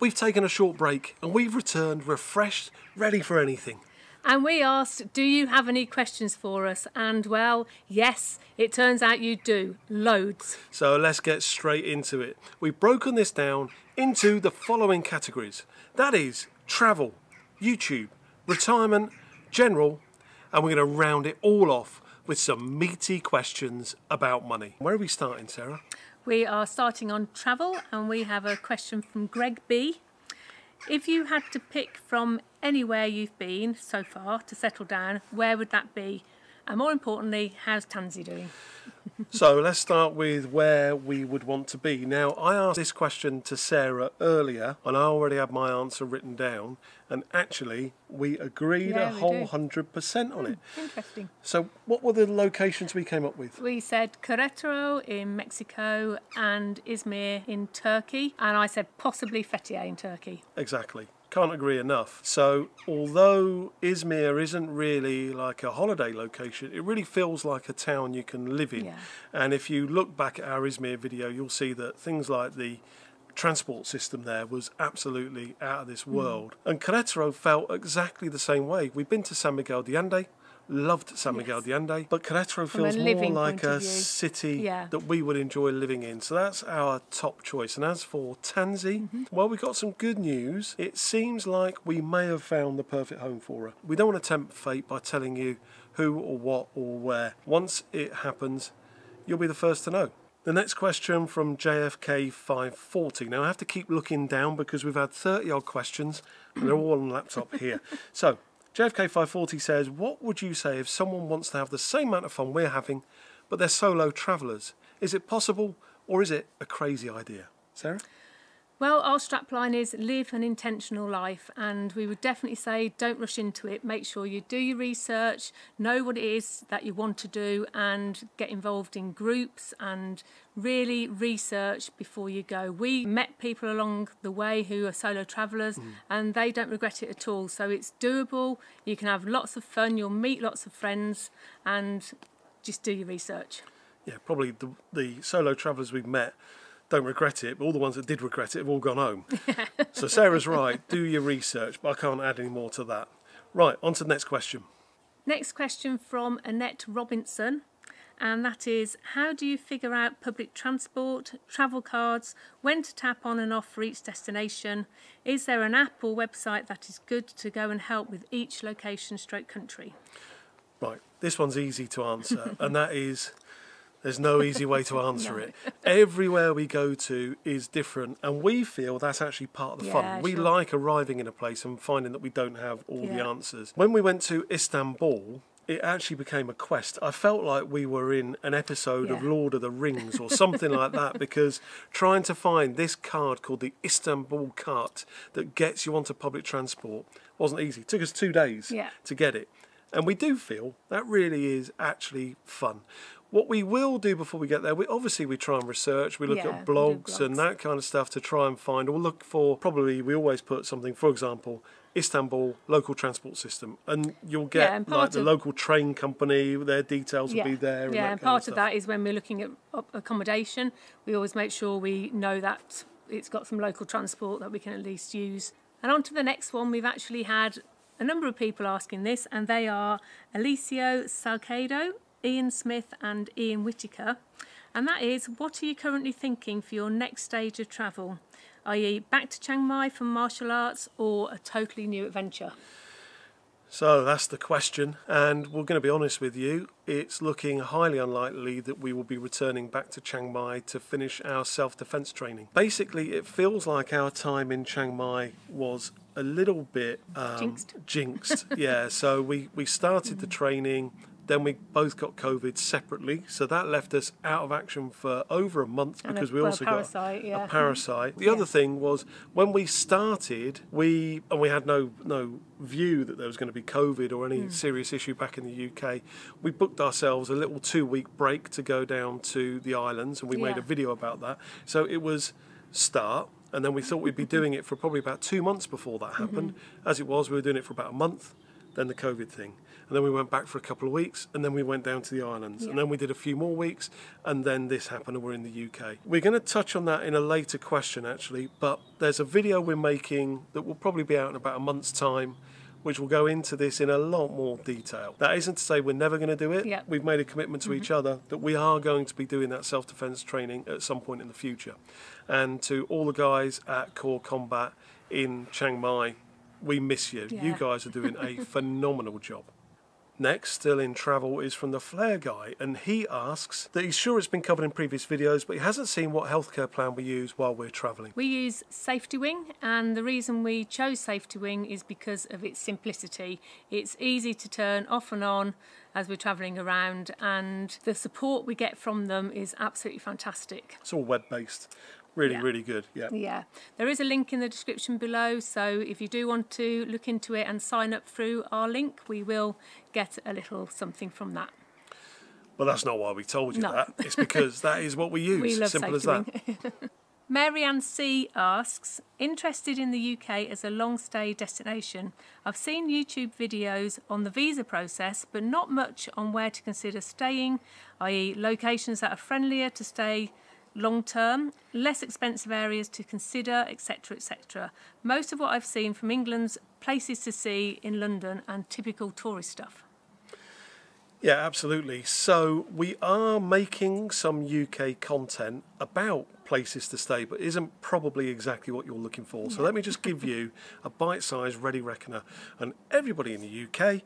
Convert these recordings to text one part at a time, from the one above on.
We've taken a short break and we've returned refreshed, ready for anything. And we asked, do you have any questions for us? And well, yes, it turns out you do, loads. So let's get straight into it. We've broken this down into the following categories. That is travel, YouTube, retirement, general, and we're going to round it all off with some meaty questions about money. Where are we starting, Sarah? We are starting on travel, and we have a question from Greg B. If you had to pick from anywhere you've been so far to settle down, where would that be? And more importantly, how's Tansy doing? So let's start with where we would want to be. Now, I asked this question to Sarah earlier, and I already had my answer written down. And actually, we agreed a whole 100% on it. Interesting. So what were the locations we came up with? We said Querétaro in Mexico and Izmir in Turkey. And I said possibly Fethiye in Turkey. Exactly. Can't agree enough. So although Izmir isn't really like a holiday location, it really feels like a town you can live in. Yeah. And if you look back at our Izmir video, you'll see that things like the transport system there was absolutely out of this world. And Querétaro felt exactly the same way. We've been to San Miguel de Allende, loved San Miguel de Allende, but Querétaro feels more like a city that we would enjoy living in. So that's our top choice. And as for Tansy, well, we've got some good news. It seems like we may have found the perfect home for her. We don't want to tempt fate by telling you who or what or where. Once it happens, you'll be the first to know. The next question from JFK540. Now, I have to keep looking down because we've had 30-odd questions and they're all on laptop here. So JFK540 says, what would you say if someone wants to have the same amount of fun we're having, but they're solo travellers? Is it possible, or is it a crazy idea? Sarah? Well, our strapline is live an intentional life, and we would definitely say don't rush into it. Make sure you do your research, know what it is that you want to do, and get involved in groups and really research before you go. We met people along the way who are solo travellers and they don't regret it at all. So it's doable, you can have lots of fun, you'll meet lots of friends, and just do your research. Yeah, probably the solo travellers we've met don't regret it, but all the ones that did regret it have all gone home. So Sarah's right, do your research, but I can't add any more to that. Right, on to the next question. Next question from Annette Robinson, and that is, how do you figure out public transport, travel cards, when to tap on and off for each destination? Is there an app or website that is good to go and help with each location / country? Right, this one's easy to answer, and that is, there's no easy way to answer it. Everywhere we go to is different, and we feel that's actually part of the fun. We like arriving in a place and finding that we don't have all the answers. When we went to Istanbul, it actually became a quest. I felt like we were in an episode of Lord of the Rings or something like that, because trying to find this card called the Istanbul Cart that gets you onto public transport wasn't easy. It took us 2 days to get it. And we do feel that really is actually fun. What we will do before we get there, we try and research, we look at blogs and that kind of stuff to try and find, or look for, probably we always put something, for example, Istanbul local transport system, and you'll get like the local train company, their details will be there. Yeah, and part of that is when we're looking at accommodation, we always make sure we know that it's got some local transport that we can at least use. And on to the next one, we've actually had a number of people asking this, and they are Alicio Salcedo, Ian Smith and Ian Whittaker, and that is, what are you currently thinking for your next stage of travel, i.e. back to Chiang Mai for martial arts or a totally new adventure? So that's the question, and we're going to be honest with you, it's looking highly unlikely that we will be returning back to Chiang Mai to finish our self-defense training. Basically, it feels like our time in Chiang Mai was a little bit jinxed. Yeah, so we started the training. Then we both got COVID separately, so that left us out of action for over a month because we also got a parasite. The other thing was, when we started, we had no view that there was going to be COVID or any serious issue back in the UK. We booked ourselves a little 2-week break to go down to the islands, and we made a video about that. So it was start, and then we thought we'd be doing it for probably about 2 months before that happened. As it was, we were doing it for about a month. then the COVID thing. And then we went back for a couple of weeks, and then we went down to the islands, and then we did a few more weeks, and then this happened, and we're in the UK. We're going to touch on that in a later question, actually, but there's a video we're making that will probably be out in about a month's time, which will go into this in a lot more detail. That isn't to say we're never going to do it. Yep. We've made a commitment to each other that we are going to be doing that self-defense training at some point in the future. And to all the guys at Core Combat in Chiang Mai, we miss you. Yeah. You guys are doing a phenomenal job. Next, still in travel, is from the Flare Guy, and he asks that he's sure it's been covered in previous videos, but he hasn't seen what healthcare plan we use while we're travelling. We use Safety Wing, and the reason we chose Safety Wing is because of its simplicity. It's easy to turn off and on as we're travelling around, and the support we get from them is absolutely fantastic. It's all web-based. Really good, yeah. There is a link in the description below, so if you do want to look into it and sign up through our link, we will get a little something from that. Well, that's not why we told you that. It's because that is what we use. We love Simple as that. Mary-Ann C asks, interested in the UK as a long-stay destination. I've seen YouTube videos on the visa process, but not much on where to consider staying, i.e. locations that are friendlier to stay long-term, less expensive areas to consider, etc, etc. Most of what I've seen from England's places to see in London and typical tourist stuff. Yeah, absolutely. So we are making some UK content about places to stay, but isn't probably exactly what you're looking for. So let me just give you a bite-sized ready reckoner. And everybody in the UK,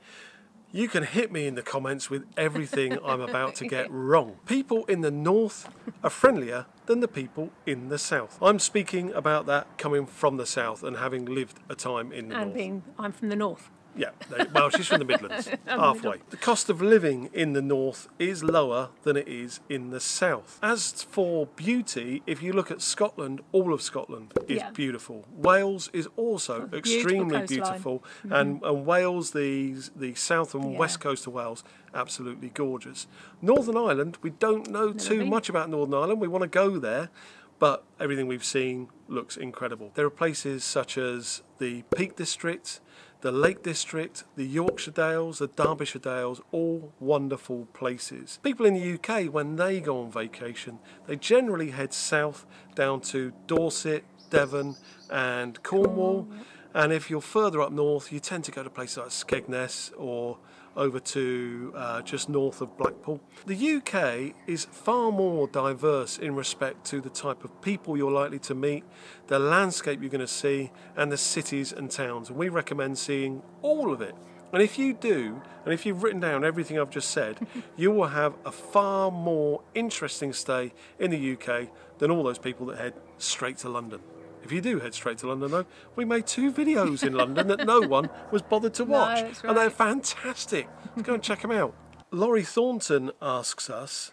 you can hit me in the comments with everything I'm about to get wrong. People in the north are friendlier than the people in the south. I'm speaking about that coming from the south and having lived a time in the north. I'm from the north. Yeah, well, she's from the Midlands, halfway. The cost of living in the north is lower than it is in the south. As for beauty, if you look at Scotland, all of Scotland is beautiful. Wales is also extremely beautiful. And Wales, the south and west coast of Wales, absolutely gorgeous. Northern Ireland, we don't know too much about Northern Ireland. We want to go there, but everything we've seen looks incredible. There are places such as the Peak District, the Lake District, the Yorkshire Dales, the Derbyshire Dales, all wonderful places. People in the UK, when they go on vacation, they generally head south down to Dorset, Devon and Cornwall. And if you're further up north, you tend to go to places like Skegness or over to just north of Blackpool. The UK is far more diverse in respect to the type of people you're likely to meet, the landscape you're going to see, and the cities and towns. And we recommend seeing all of it. And if you do, and if you've written down everything I've just said, you will have a far more interesting stay in the UK than all those people that head straight to London. If you do head straight to London, though, we made two videos in London that no one was bothered to watch. No, that's right. And they're fantastic. Go and check them out. Laurie Thornton asks us,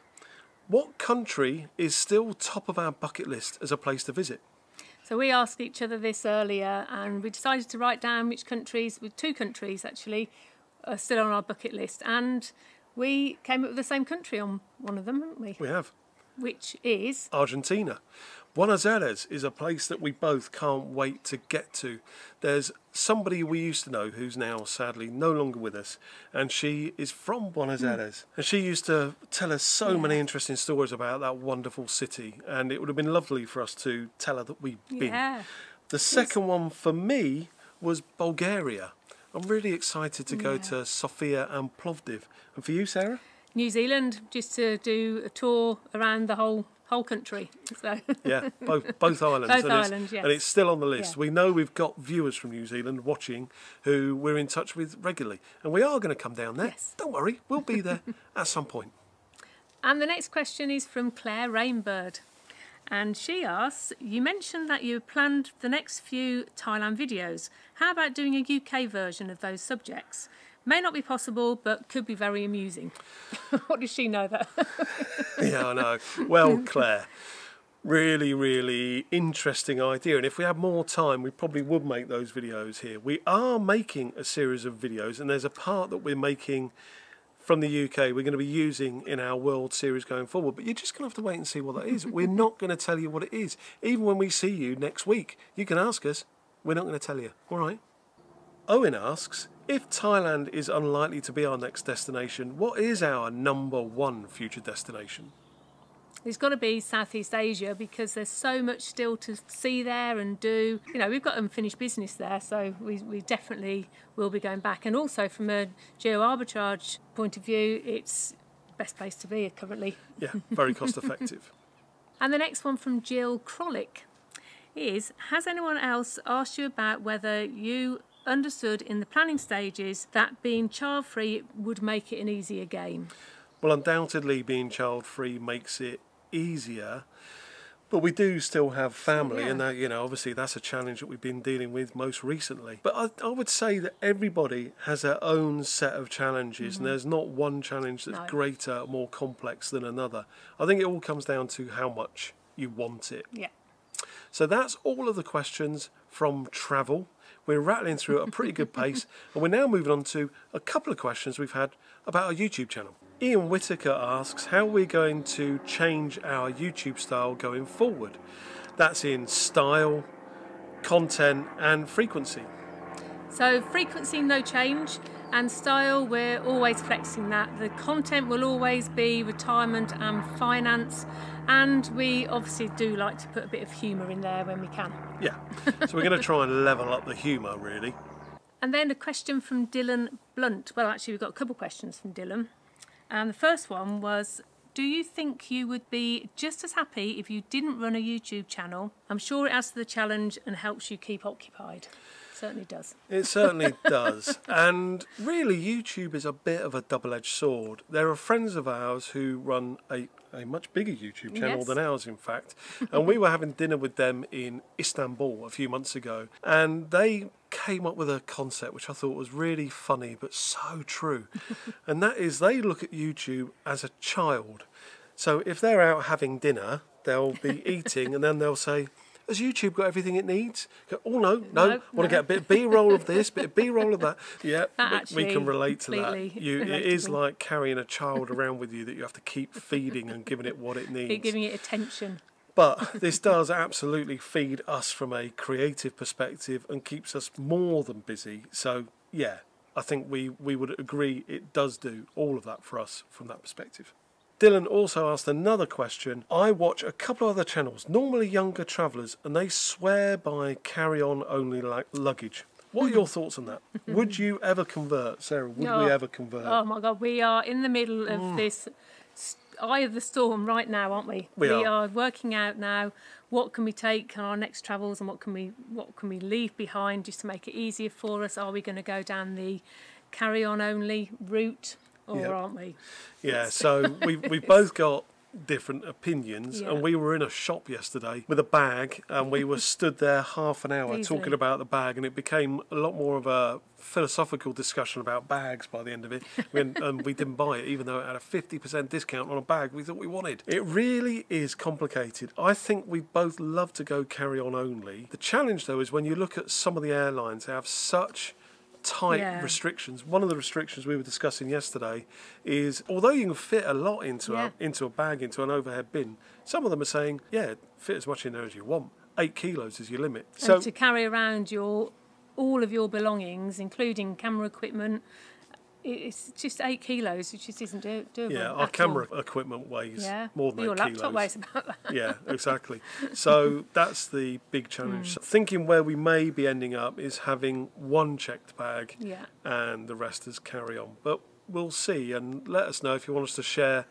what country is still top of our bucket list as a place to visit? So we asked each other this earlier, and we decided to write down which countries, with two countries actually, are still on our bucket list. And we came up with the same country on one of them, haven't we? We have. Which is? Argentina. Buenos Aires is a place that we both can't wait to get to. There's somebody we used to know who's now sadly no longer with us, and she is from Buenos Aires. And she used to tell us so many interesting stories about that wonderful city, and it would have been lovely for us to tell her that we've been. The second one for me was Bulgaria. I'm really excited to go to Sofia and Plovdiv. And for you, Sarah? New Zealand, just to do a tour around the whole country. So. Yeah, both islands. Both islands, yes. And it's still on the list. Yeah. We know we've got viewers from New Zealand watching who we're in touch with regularly. And we are going to come down there. Yes. Don't worry, we'll be there at some point. And the next question is from Claire Rainbird. And she asks, you mentioned that you planned the next few Thailand videos. How about doing a UK version of those subjects? May not be possible, but could be very amusing. What does she know that? Yeah, I know. Well, Claire, really, really interesting idea. And if we had more time, we probably would make those videos here. We are making a series of videos, and there's a part that we're making from the UK we're going to be using in our world series going forward, but you're just going to have to wait and see what that is. We're not going to tell you what it is. Even when we see you next week, you can ask us. We're not going to tell you. All right? Owen asks, If Thailand is unlikely to be our next destination, what is our #1 future destination? It's got to be Southeast Asia, because there's so much still to see there and do. You know, we've got unfinished business there, so we definitely will be going back. And also from a geo-arbitrage point of view, it's the best place to be currently. Yeah, very cost effective. And the next one from Jill Crolick is, has anyone else asked you about whether you understood in the planning stages that being child-free would make it an easier game? Well, undoubtedly being child-free makes it easier, but we do still have family, yeah. And that, you know, obviously that's a challenge that we've been dealing with most recently. But I would say that everybody has their own set of challenges, mm-hmm. and there's not one challenge that's greater, more complex than another. I think it all comes down to how much you want it. Yeah. So that's all of the questions from travel. We're rattling through at a pretty good pace, and we're now moving on to a couple of questions we've had about our YouTube channel. Ian Whitaker asks how we're going to change our YouTube style going forward. That's in style, content and frequency. So frequency, no change, and style, we're always flexing that. The content will always be retirement and finance, and we obviously do like to put a bit of humour in there when we can. Yeah, so we're going to try and level up the humour really. And then a question from Dylan Blunt. Well, actually we've got a couple of questions from Dylan. And the first one was, do you think you would be just as happy if you didn't run a YouTube channel? I'm sure it adds to the challenge and helps you keep occupied. It certainly does. It certainly does. And really, YouTube is a bit of a double-edged sword. There are friends of ours who run a much bigger YouTube channel, yes. than ours, in fact. And we were having dinner with them in Istanbul a few months ago. And they came up with a concept which I thought was really funny but so true, and that is they look at YouTube as a child. So if they're out having dinner, they'll be eating and then they'll say, has YouTube got everything it needs? Go, oh no, no, want to get a bit of B-roll of this, bit of B-roll of that. Yeah, that we can relate to that. It is like carrying a child around with you that you have to keep feeding and giving it what it needs. Keep giving it attention. But this does absolutely feed us from a creative perspective and keeps us more than busy. So, yeah, I think we would agree it does do all of that for us from that perspective. Dylan also asked another question. I watch a couple of other channels, normally younger travellers, and they swear by carry-on only luggage. What are your thoughts on that? Would you ever convert, Sarah? Would we ever convert? Oh, my God, we are in the middle of this eye of the storm right now, aren't we? We are working out now what can we take on our next travels and what can we leave behind just to make it easier for us. Are we going to go down the carry-on only route, or aren't we? Yeah, so we've both got different opinions, and we were in a shop yesterday with a bag, and we were stood there half an hour talking about the bag, and it became a lot more of a philosophical discussion about bags by the end of it. We didn't buy it, even though it had a 50% discount on a bag we thought we wanted. It really is complicated. I think we both love to go carry on only. The challenge though is when you look at some of the airlines, they have such tight restrictions. One of the restrictions we were discussing yesterday is, although you can fit a lot into a bag, into an overhead bin, some of them are saying, yeah, fit as much in there as you want. 8 kilos is your limit. And so to carry around all of your belongings, including camera equipment, it's just 8 kilos, which just isn't doable. Yeah, our camera equipment weighs more than 8 kilos. Your laptop weighs about that. Yeah, exactly. So that's the big challenge. So thinking where we may be ending up is having one checked bag and the rest is carry on. But we'll see, and let us know if you want us to share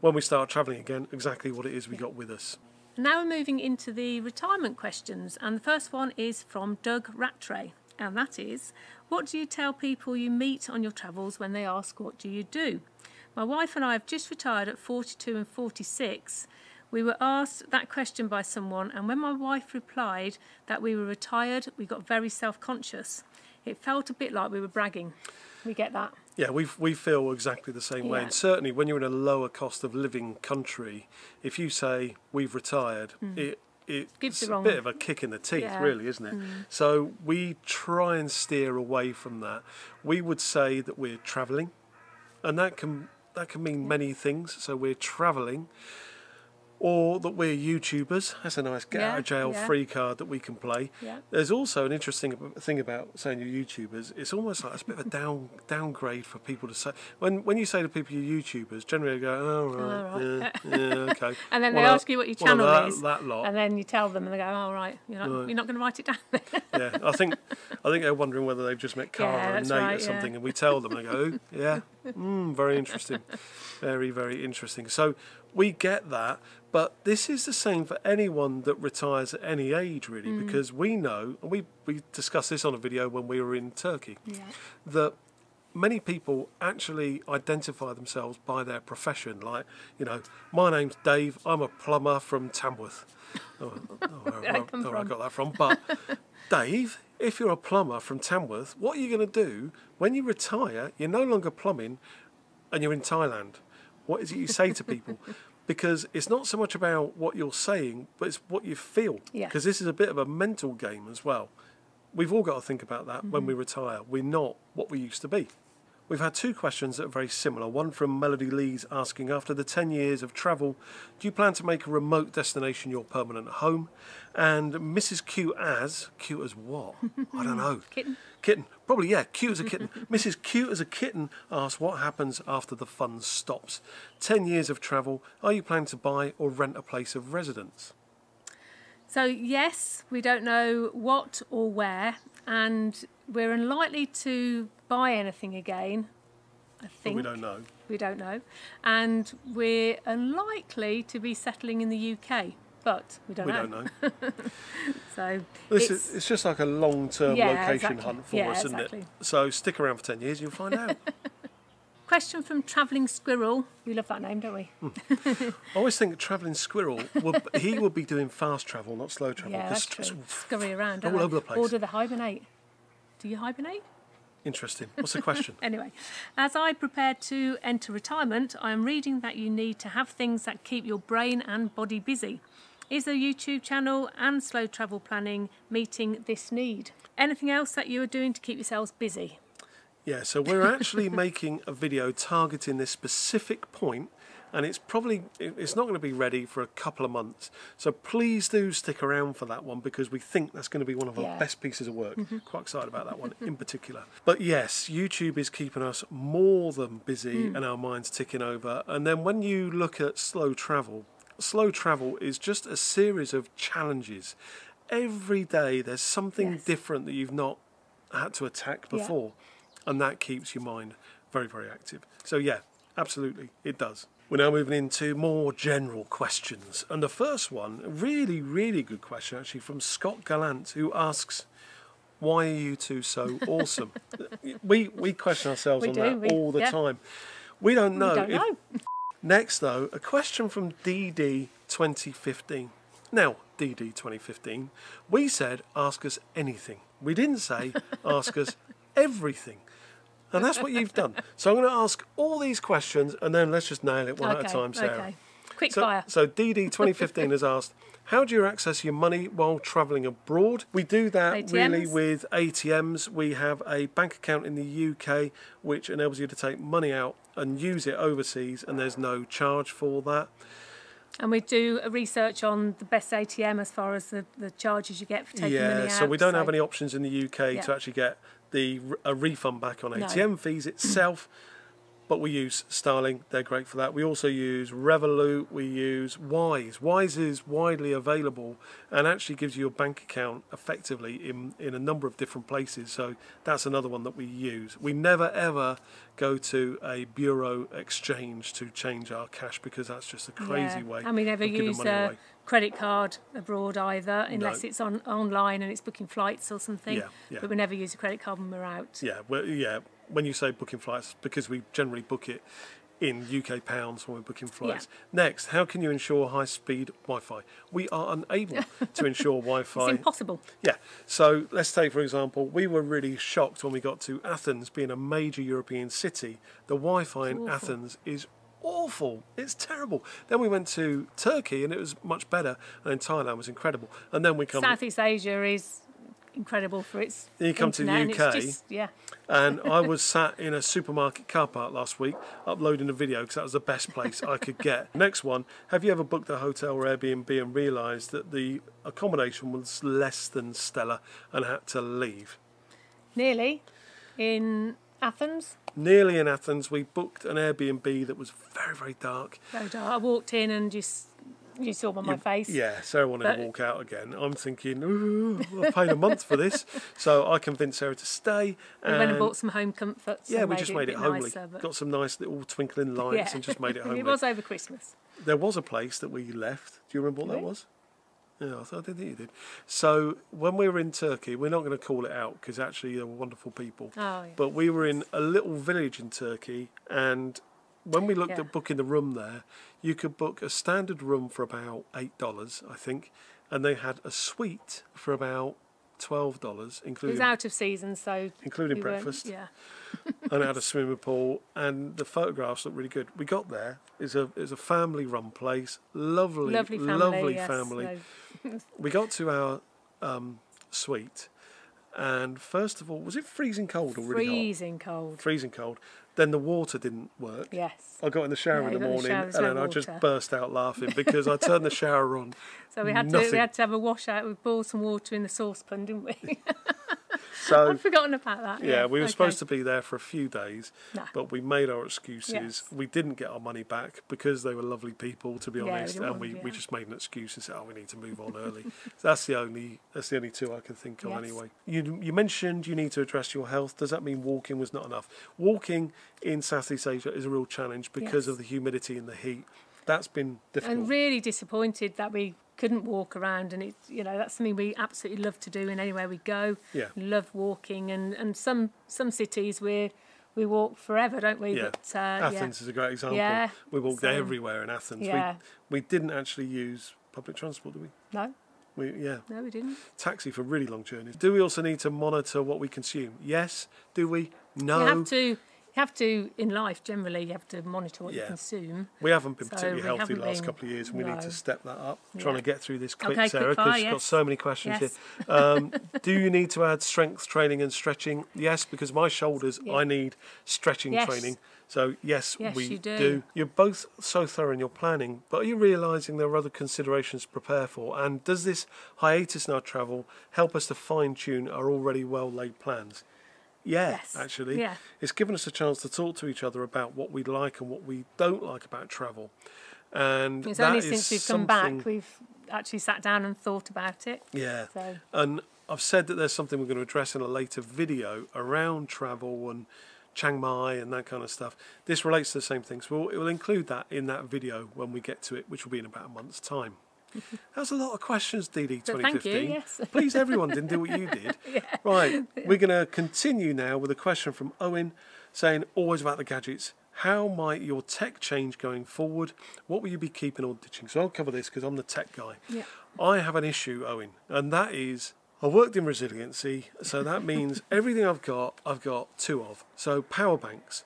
when we start travelling again exactly what it is we got with us. Now we're moving into the retirement questions, and the first one is from Doug Rattray. And that is, what do you tell people you meet on your travels when they ask, what do you do? My wife and I have just retired at 42 and 46. We were asked that question by someone, and when my wife replied that we were retired, we got very self-conscious. It felt a bit like we were bragging. We get that. Yeah, we feel exactly the same way. And certainly when you're in a lower cost of living country, if you say we've retired, it's a bit of a kick in the teeth, really, isn't it? So we try and steer away from that. We would say that we're travelling, and that can mean many things. So we're travelling, or that we're YouTubers. That's a nice get out of jail free card that we can play. Yeah. There's also an interesting thing about saying you're YouTubers. It's almost like it's a bit of a downgrade for people to say. When you say to people you're YouTubers, generally they go, oh, right, yeah, okay. And then they ask you what your channel is, that lot. And then you tell them and they go, oh, right, you're not going to write it down then. Yeah, I think they're wondering whether they've just met Cara and Nate or something, and we tell them and they go, oh, yeah, very interesting. Very, very interesting. So we get that, but this is the same for anyone that retires at any age, really, because we know, and we discussed this on a video when we were in Turkey, that many people actually identify themselves by their profession. Like, you know, my name's Dave, I'm a plumber from Tamworth. I got that from. But Dave, if you're a plumber from Tamworth, what are you going to do when you retire? You're no longer plumbing and you're in Thailand. What is it you say to people? Because it's not so much about what you're saying, but it's what you feel. Because this is a bit of a mental game as well. We've all got to think about that when we retire. We're not what we used to be. We've had two questions that are very similar. One from Melody Lees asking, after the 10 years of travel, do you plan to make a remote destination your permanent home? And Mrs. Q as what? I don't know. Kitten. Probably, yeah, Q as a kitten. Mrs. Q as a kitten asks, what happens after the fun stops? 10 years of travel, are you planning to buy or rent a place of residence? So yes, we don't know what or where, and we're unlikely to buy anything again, I think. But we don't know. We don't know. And we're unlikely to be settling in the UK, but we don't know. So it's just like a long-term location hunt for us, isn't it? So stick around for 10 years, you'll find out. Question from Travelling Squirrel. We love that name, don't we? I always think Travelling Squirrel, he would be doing fast travel, not slow travel. Yeah, that's true. Scurry around. All over the place. Or do they hibernate? Do you hibernate? Interesting. What's the question? Anyway, as I prepare to enter retirement, I am reading that you need to have things that keep your brain and body busy. Is the YouTube channel and slow travel planning meeting this need? Anything else that you are doing to keep yourselves busy? Yeah, so we're actually making a video targeting this specific point, and it's not going to be ready for a couple of months. So please do stick around for that one, because we think that's going to be one of our best pieces of work. Quite excited about that one in particular. But yes, YouTube is keeping us more than busy and our minds ticking over. And then when you look at slow travel is just a series of challenges. Every day there's something different that you've not had to attack before. And that keeps your mind very, very active. So yeah, absolutely, it does. We're now moving into more general questions. And the first one, really, really good question, actually, from Scott Gallant, who asks, why are you two so awesome? we question ourselves all the time. We don't know. Next, though, a question from DD 2015. Now, DD 2015, we said, ask us anything. We didn't say, ask us everything. And that's what you've done. So I'm going to ask all these questions, and then let's just nail it one at a time, Sarah. Okay, quick fire. So DD 2015 has asked, how do you access your money while travelling abroad? We do that really with ATMs. We have a bank account in the UK, which enables you to take money out and use it overseas, and there's no charge for that. And we do a research on the best ATM as far as the charges you get for taking money out. Yeah, so we don't have any options in the UK to actually get a refund back on ATM fees itself, but we use Starling. They're great for that. We also use Revolut. We use Wise. Wise is widely available and actually gives you a bank account effectively in a number of different places. So that's another one that we use. We never ever go to a bureau exchange to change our cash, because that's just a crazy way. And we never use a credit card abroad either, unless it's online and it's booking flights or something. But we never use a credit card when we're out. When you say booking flights, because we generally book it in UK pounds when we're booking flights. Next, how can you ensure high-speed Wi-Fi? We are unable to ensure Wi-Fi. It's impossible. Yeah. So let's take, for example, we were really shocked when we got to Athens, being a major European city. The Wi-Fi in Athens is awful. It's terrible. Then we went to Turkey, and it was much better. And then Thailand was incredible. And then we come... Southeast Asia is... incredible for its internet. Then you come to the UK, and, just, yeah. And I was sat in a supermarket car park last week uploading a video because that was the best place I could get. Next one, have you ever booked a hotel or Airbnb and realised that the accommodation was less than stellar and had to leave? Nearly. In Athens? Nearly in Athens. We booked an Airbnb that was very, very dark. Very dark. I walked in and just... You saw on my face. Yeah, Sarah wanted to walk out again. I'm thinking, ooh, I paid a month for this. So I convinced Sarah to stay. And we went and bought some home comforts. Yeah, we just made it homely. Nicer, got some nice little twinkling lights and just made it homely. It was over Christmas. There was a place that we left. Do you remember what that was? Yeah, I didn't think you did. So when we were in Turkey, we're not going to call it out because actually they were wonderful people. Oh, yeah. But we were in a little village in Turkey, and when we looked at booking the room there, you could book a standard room for about $8, I think, and they had a suite for about $12, including... It was out of season, so... Including breakfast. Yeah. And it had a swimming pool, and the photographs looked really good. We got there. It's a family-run place. Lovely, lovely family. Lovely family. No. We got to our suite, and first of all, was it freezing cold or really hot? Freezing cold. Freezing cold. Then the water didn't work. Yes. I got in the shower in the morning and then I just burst out laughing because I turned the shower on. So we had to have a washout. We boiled some water in the saucepan, didn't we? So I'd forgotten about that. Yeah, we were supposed to be there for a few days, but we made our excuses. Yes. We didn't get our money back because they were lovely people, to be honest, and we just made an excuse and said, "Oh, we need to move on early." So that's the only two I can think of anyway. You mentioned you need to address your health. Does that mean walking was not enough? Walking in Southeast Asia is a real challenge because of the humidity and the heat. That's been difficult. I'm really disappointed that we couldn't walk around, and it's, you know, that's something we absolutely love to do, and anywhere we go, love walking, and some cities we walk forever, don't we? Yeah. But, Athens is a great example. Yeah. We walked everywhere in Athens. Yeah. We didn't actually use public transport, did we? No. No, we didn't. Taxi for really long journeys. Do we also need to monitor what we consume? Yes. Do we? No. You have to, in life generally, you have to monitor what you consume. We haven't been particularly healthy the last couple of years, and we need to step that up. Yeah. Trying to get through this quick, Sarah, because she's got so many questions here. Do you need to add strength training and stretching? Yes, because my shoulders, I need stretching training. So, yes we do. You're both so thorough in your planning, but are you realising there are other considerations to prepare for? And does this hiatus in our travel help us to fine-tune our already well-laid plans? Yeah, actually. It's given us a chance to talk to each other about what we like and what we don't like about travel. And it's only since we've come back we've actually sat down and thought about it. Yeah. So. And I've said that there's something we're going to address in a later video around travel and Chiang Mai and that kind of stuff. This relates to the same things. So we'll include that in that video when we get to it, which will be in about a month's time. That's a lot of questions, DD 2015. Thank you, yes. Please, everyone didn't do what you did. Right, we're going to continue now with a question from Owen saying, always about the gadgets. How might your tech change going forward? What will you be keeping or ditching? So I'll cover this because I'm the tech guy. Yeah. I have an issue, Owen, and that is I worked in resiliency, so that means everything I've got two of. So power banks,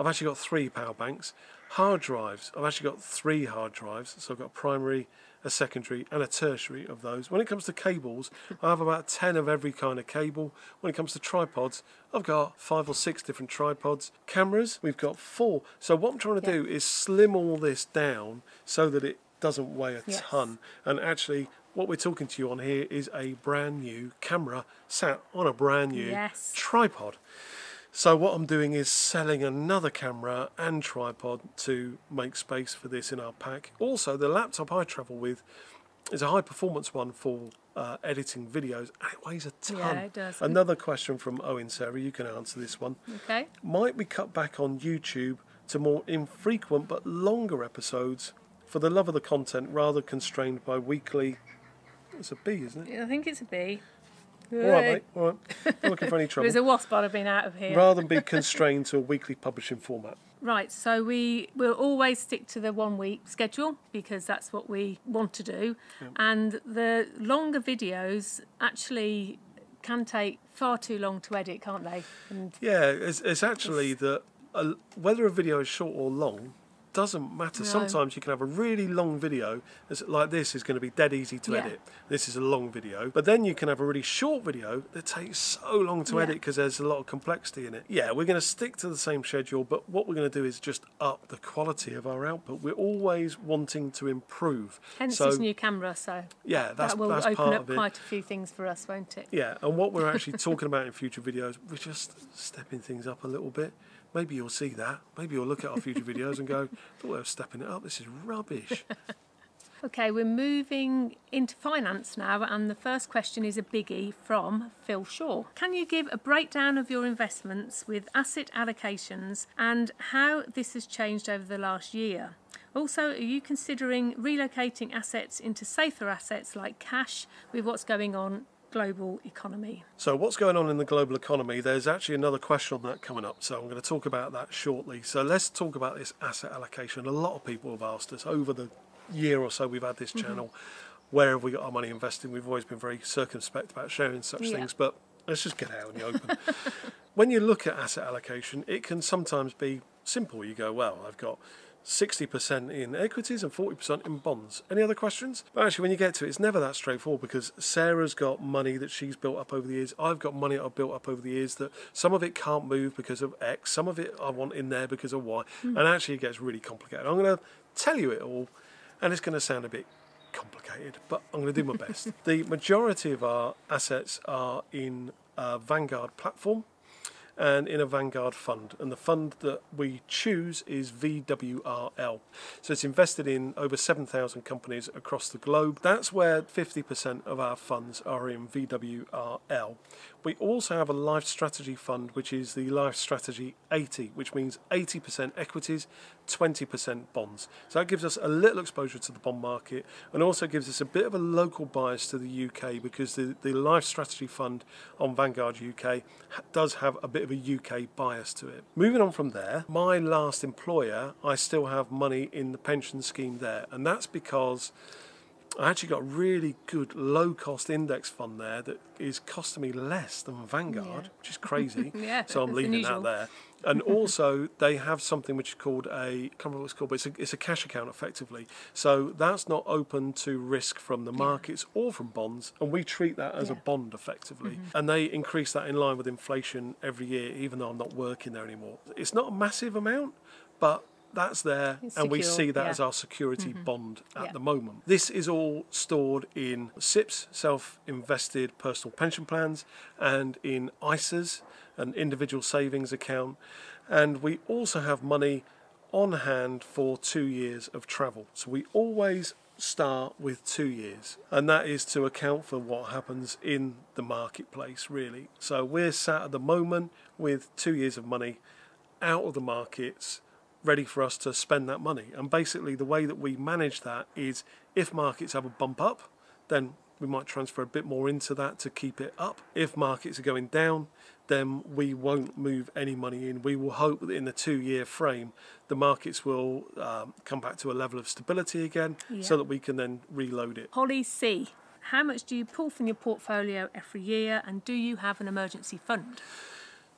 I've actually got three power banks. Hard drives, I've actually got three hard drives. So I've got a primary, a secondary and a tertiary of those. When it comes to cables, I have about 10 of every kind of cable. When it comes to tripods, I've got 5 or 6 different tripods. Cameras, we've got 4. So what I'm trying to do is slim all this down so that it doesn't weigh a ton. And actually, what we're talking to you on here is a brand new camera sat on a brand new tripod. So what I'm doing is selling another camera and tripod to make space for this in our pack. Also, the laptop I travel with is a high-performance one for editing videos, and it weighs a ton. Yeah, it does. Another question from Owen, Sarah, you can answer this one. Okay. Might we cut back on YouTube to more infrequent but longer episodes for the love of the content rather constrained by weekly... It's a B, isn't it? Yeah, I think it's a B. All right, mate. All right. Not looking for any trouble. There's a wasp, I'd have been out of here. Rather than be constrained to a weekly publishing format. Right, so we will always stick to the 1-week schedule because that's what we want to do. Yep. And the longer videos actually can take far too long to edit, can't they? And it's actually that whether a video is short or long doesn't matter. No. Sometimes you can have a really long video, like this is going to be dead easy to edit. This is a long video. But then you can have a really short video that takes so long to edit because there's a lot of complexity in it. Yeah, we're going to stick to the same schedule, but what we're going to do is just up the quality of our output. We're always wanting to improve. Hence this new camera, so yeah, that's open up quite a few things for us, won't it? Yeah, and what we're actually talking about in future videos, we're just stepping things up a little bit. Maybe you'll see that. Maybe you'll look at our future videos and go, I thought they were stepping it up. This is rubbish. Okay, we're moving into finance now, and the first question is a biggie from Phil Shaw. Can you give a breakdown of your investments with asset allocations and how this has changed over the last year? Also, are you considering relocating assets into safer assets like cash with what's going on global economy? So what's going on in the global economy, there's actually another question on that coming up, so I'm going to talk about that shortly. So let's talk about this asset allocation. A lot of people have asked us over the year or so we've had this channel, where have we got our money invested? We've always been very circumspect about sharing such things, but let's just get out in the open. When you look at asset allocation, it can sometimes be simple. You go, well, I've got 60% in equities and 40% in bonds. Any other questions? But actually, when you get to it, it's never that straightforward, because Sarah's got money that she's built up over the years. I've got money I've built up over the years that some of it can't move because of X, some of it I want in there because of Y. And actually, it gets really complicated. I'm going to tell you it all, and it's going to sound a bit complicated, but I'm going to do my best. The majority of our assets are in a Vanguard platform and in a Vanguard fund, and the fund that we choose is VWRL. So it's invested in over 7,000 companies across the globe. That's where 50% of our funds are in VWRL. We also have a Life Strategy fund, which is the Life Strategy 80, which means 80% equities, 20% bonds. So that gives us a little exposure to the bond market, and also gives us a bit of a local bias to the UK, because the Life Strategy fund on Vanguard UK does have a bit of a UK bias to it. Moving on from there, my last employer, I still have money in the pension scheme there, and that's because I actually got a really good low-cost index fund there that is costing me less than Vanguard, which is crazy. So I'm leaving that there. And also, they have something which is called a, I can't remember what it's called, but it's a cash account, effectively. So that's not open to risk from the markets or from bonds, and we treat that as a bond, effectively. And they increase that in line with inflation every year, even though I'm not working there anymore. It's not a massive amount, but that's there, it's and secure. We see that as our security bond at the moment. This is all stored in SIPs, self-invested personal pension plans, and in ISAs, an individual savings account. And we also have money on hand for 2 years of travel. So we always start with 2 years, and that is to account for what happens in the marketplace, really. So we're sat at the moment with 2 years of money out of the markets, ready for us to spend that money. And basically the way that we manage that is, if markets have a bump up, then we might transfer a bit more into that to keep it up. If markets are going down, then we won't move any money in. We will hope that in the 2 year frame, the markets will come back to a level of stability again, so that we can then reload it. Holly C, how much do you pull from your portfolio every year, and do you have an emergency fund?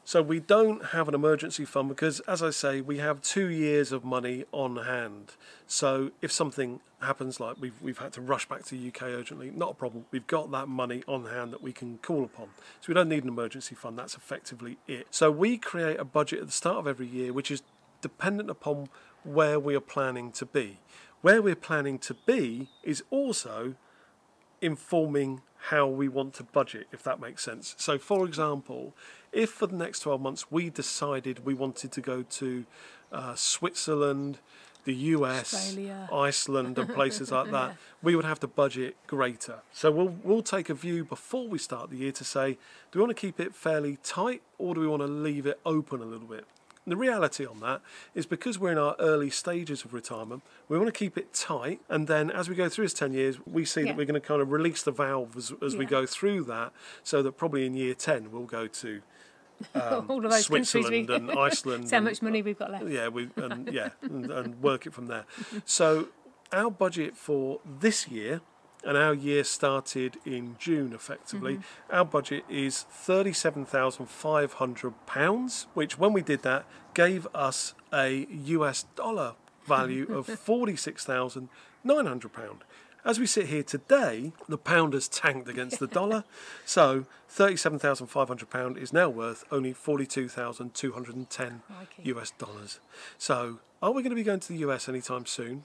So we don't have an emergency fund because, as I say, we have 2 years of money on hand. So if something happens, like we've had to rush back to the UK urgently, not a problem. We've got that money on hand that we can call upon. So we don't need an emergency fund. That's effectively it. So we create a budget at the start of every year, which is dependent upon where we are planning to be. Where we're planning to be is also informing how we want to budget, if that makes sense. So for example, if for the next 12 months we decided we wanted to go to Switzerland, the US, Australia, Iceland and places like that, we would have to budget greater. So we'll take a view before we start the year to say, do we want to keep it fairly tight, or do we want to leave it open a little bit? The reality on that is, because we're in our early stages of retirement, we want to keep it tight, and then as we go through this 10 years, we see that we're going to kind of release the valve as we go through that, so that probably in year 10 we'll go to all of those Switzerland and Iceland. How much money we've got left. And work it from there. So our budget for this year, and our year started in June effectively, our budget is £37,500, which when we did that gave us a US dollar value of £46,900. As we sit here today, the pound has tanked against the dollar, so £37,500 is now worth only $42,210 US dollars. So are we going to be going to the US anytime soon?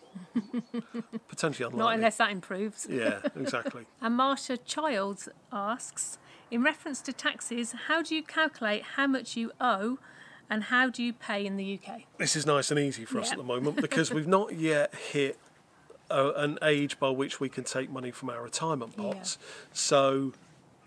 Potentially unlikely. Not unless that improves. Yeah, exactly. And Marsha Childs asks, in reference to taxes, how do you calculate how much you owe and how do you pay in the UK? This is nice and easy for us at the moment because we've not yet hit an age by which we can take money from our retirement pots. So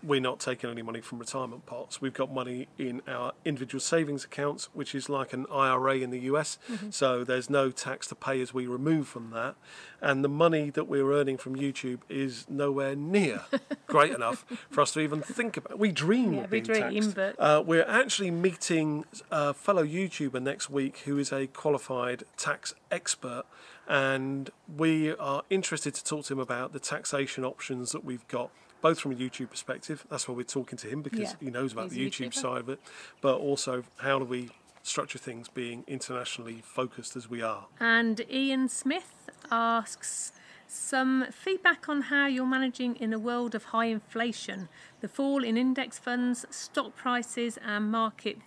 we're not taking any money from retirement pots. We've got money in our individual savings accounts, which is like an IRA in the US. So there's no tax to pay as we remove from that. And the money that we're earning from YouTube is nowhere near great enough for us to even think about. We dream of being taxed. We're actually meeting a fellow YouTuber next week who is a qualified tax expert, and we are interested to talk to him about the taxation options that we've got, both from a YouTube perspective. That's why we're talking to him, because he knows about the YouTube side of it, but also how do we structure things being internationally focused as we are. And Ian Smith asks, some feedback on how you're managing in a world of high inflation, the fall in index funds, stock prices and market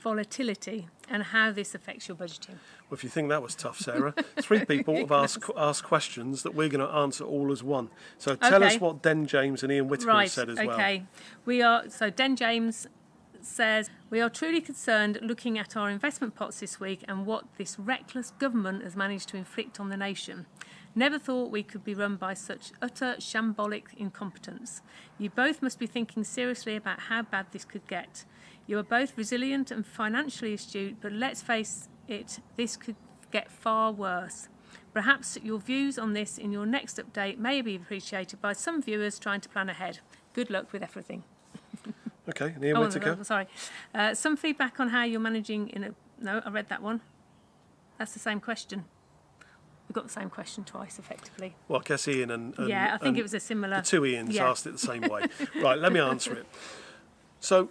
volatility, and how this affects your budgeting. Well, if you think that was tough, Sarah, three people have asked questions that we're going to answer all as one. So tell us what Den James and Ian Whitaker said as well. So Den James says, we are truly concerned looking at our investment pots this week and what this reckless government has managed to inflict on the nation. Never thought we could be run by such utter shambolic incompetence. You both must be thinking seriously about how bad this could get. You are both resilient and financially astute, but let's face it, this could get far worse. Perhaps your views on this in your next update may be appreciated by some viewers trying to plan ahead. Good luck with everything. Okay, and Ian Whitaker. Sorry. Some feedback on how you're managing in a... No, I read that one. That's the same question. We've got the same question twice, effectively. Well, I guess Ian and yeah, I think it was a similar... The two Ians asked it the same way. Right, let me answer it. So...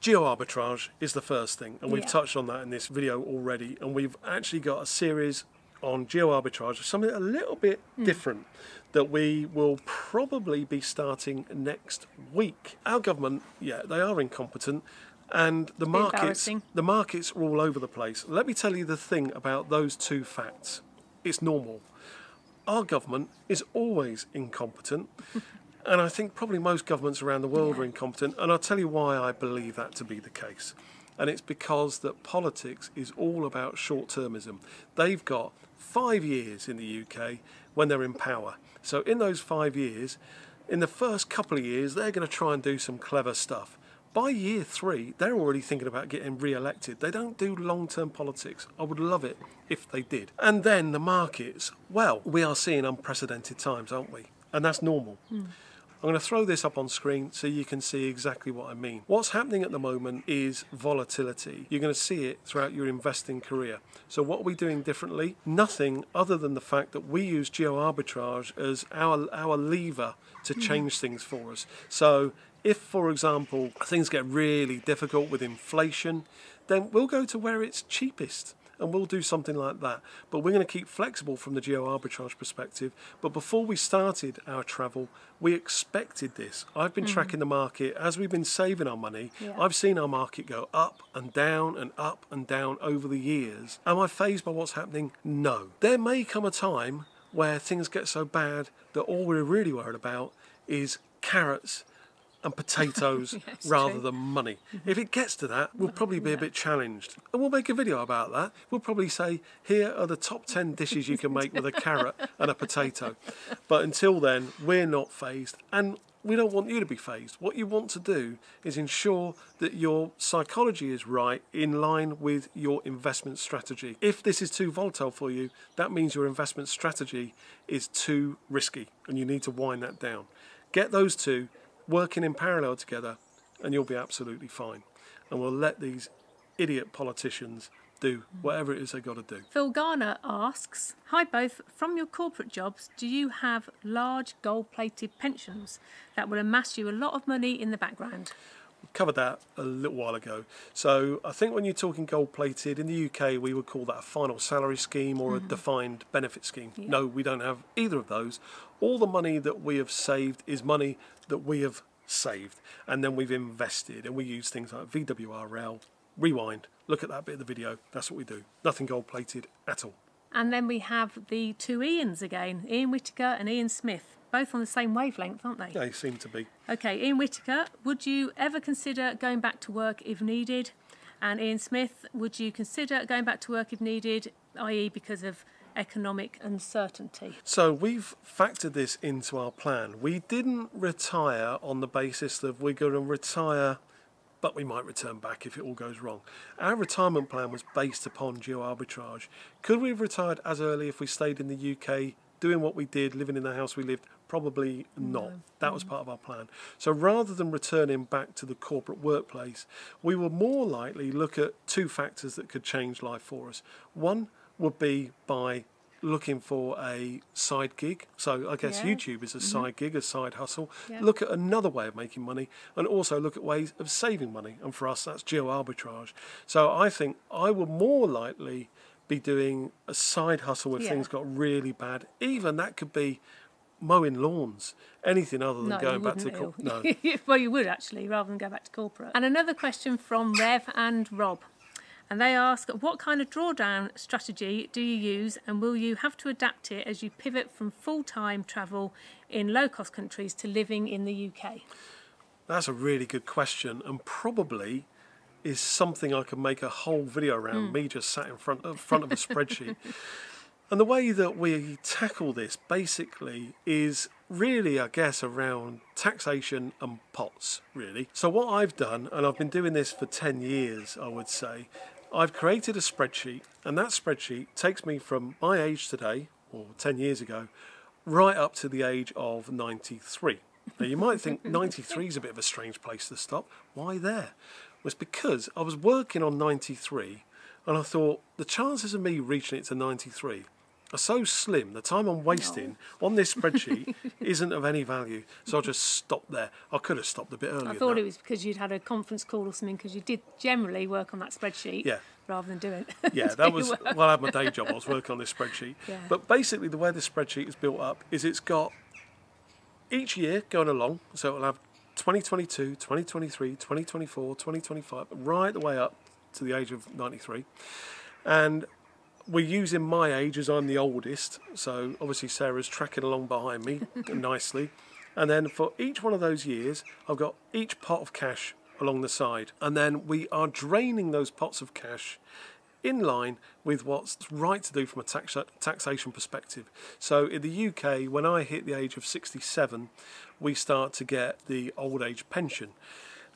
Geo-arbitrage is the first thing, and we've touched on that in this video already, and we've actually got a series on geo-arbitrage, something a little bit different that we will probably be starting next week. Our government, they are incompetent, and the markets are all over the place. Let me tell you the thing about those two facts. It's normal. Our government is always incompetent. And I think probably most governments around the world are incompetent, and I'll tell you why I believe that to be the case. And it's because that politics is all about short-termism. They've got 5 years in the UK when they're in power. So in those 5 years, in the first couple of years, they're going to try and do some clever stuff. By year three, they're already thinking about getting re-elected. They don't do long-term politics. I would love it if they did. And then the markets, well, we are seeing unprecedented times, aren't we? And that's normal. I'm going to throw this up on screen so you can see exactly what I mean. What's happening at the moment is volatility. You're going to see it throughout your investing career. So what are we doing differently? Nothing other than the fact that we use geo-arbitrage as our lever to change things for us. So if, for example, things get really difficult with inflation, then we'll go to where it's cheapest. And we'll do something like that. But we're going to keep flexible from the geo-arbitrage perspective. But before we started our travel, we expected this. I've been tracking the market as we've been saving our money. I've seen our market go up and down over the years. Am I fazed by what's happening? No. There may come a time where things get so bad that all we're really worried about is carrots and potatoes rather than money. If it gets to that, we'll probably be a bit challenged. And we'll make a video about that. We'll probably say, here are the top 10 dishes you can make with a carrot and a potato. But until then, we're not phased. And we don't want you to be phased. What you want to do is ensure that your psychology is right in line with your investment strategy. If this is too volatile for you, that means your investment strategy is too risky and you need to wind that down. Get those two working in parallel together and you'll be absolutely fine, and we'll let these idiot politicians do whatever it is they've got to do. Phil Garner asks, hi both, from your corporate jobs, do you have large gold-plated pensions that will amass you a lot of money in the background? covered that a little while ago. So I think when you're talking gold-plated, in the UK we would call that a final salary scheme or a defined benefit scheme. Yeah. No, we don't have either of those. All the money that we have saved is money that we have saved, and then we've invested, and we use things like VWRL, rewind, look at that bit of the video, that's what we do. Nothing gold-plated at all. And then we have the two Ians again, Ian Whittaker and Ian Smith. Both on the same wavelength, aren't they? They seem to be. Okay, Ian Whittaker, would you ever consider going back to work if needed? And Ian Smith, would you consider going back to work if needed, i.e. because of economic uncertainty? So we've factored this into our plan. We didn't retire on the basis that we're going to retire, but we might return back if it all goes wrong. Our retirement plan was based upon geo-arbitrage. Could we have retired as early if we stayed in the UK, doing what we did, living in the house we lived? Probably not. No. That was part of our plan. So rather than returning back to the corporate workplace, we will more likely look at two factors that could change life for us. One would be by looking for a side gig. So I guess YouTube is a side gig, a side hustle. Yeah. Look at another way of making money, and also look at ways of saving money. And for us, that's geo-arbitrage. So I think I will more likely be doing a side hustle if things got really bad. Even that could be mowing lawns, anything other than going back to corporate. No. Well, you would actually, rather than go back to corporate. And another question from Rev and Rob. And they ask, what kind of drawdown strategy do you use, and will you have to adapt it as you pivot from full-time travel in low-cost countries to living in the UK? That's a really good question, and probably is something I could make a whole video around, me just sat in front of a spreadsheet. And the way that we tackle this basically is really, I guess, around taxation and pots, really. So what I've done, and I've been doing this for 10 years, I would say, I've created a spreadsheet, and that spreadsheet takes me from my age today, or 10 years ago, right up to the age of 93. Now, you might think 93 is a bit of a strange place to stop. Why there? Was because I was working on 93, and I thought the chances of me reaching it to 93 are so slim, the time I'm wasting on this spreadsheet isn't of any value. So I just stopped there. I could have stopped a bit earlier. I thought it was because you'd had a conference call or something, because you did generally work on that spreadsheet rather than doing it. Yeah, that was, well, I had my day job, I was working on this spreadsheet. Yeah. But basically the way this spreadsheet is built up is it's got each year going along, so it'll have 2022, 2023, 2024, 2025, right the way up to the age of 93. And we're using my age as I'm the oldest, so obviously Sarah's tracking along behind me nicely. And then for each one of those years, I've got each pot of cash along the side. And then we are draining those pots of cash in line with what's right to do from a taxation perspective. So in the UK, when I hit the age of 67, we start to get the old age pension.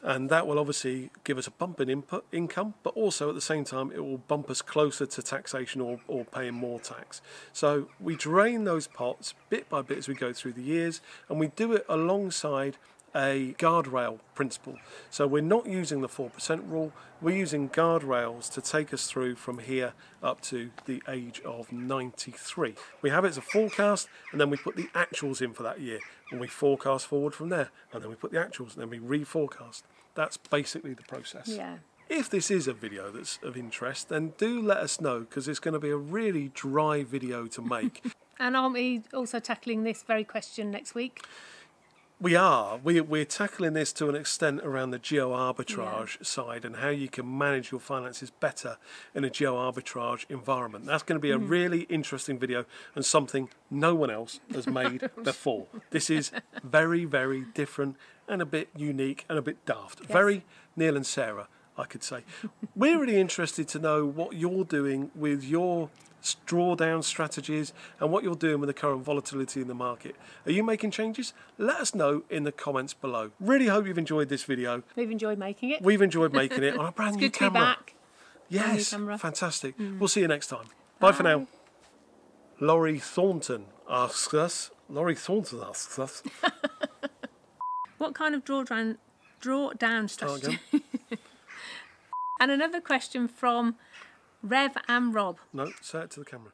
And that will obviously give us a bump in income, but also at the same time, it will bump us closer to taxation or paying more tax. So we drain those pots bit by bit as we go through the years, and we do it alongside a guardrail principle. So we're not using the 4% rule, we're using guardrails to take us through from here up to the age of 93. We have it as a forecast, and then we put the actuals in for that year, and we forecast forward from there, and then we put the actuals, and then we reforecast. That's basically the process. Yeah. If this is a video that's of interest, then do let us know, because it's going to be a really dry video to make. And aren't we also tackling this very question next week? We are. We're tackling this to an extent around the geo-arbitrage side, and how you can manage your finances better in a geo-arbitrage environment. That's going to be a really interesting video, and something no one else has made before. This is very, very different, and a bit unique, and a bit daft. Yes. Very Neil and Sarah, I could say. We're really interested to know what you're doing with your drawdown strategies, and what you're doing with the current volatility in the market. Are you making changes? Let us know in the comments below. Really hope you've enjoyed this video. We've enjoyed making it. We've enjoyed making it on a brand new camera. It's good to be back. Yes, fantastic. We'll see you next time. Bye for now. Laurie Thornton asks us. Laurie Thornton asks us. What kind of drawdown strategy? And another question from Rev and Rob. No, say it to the camera.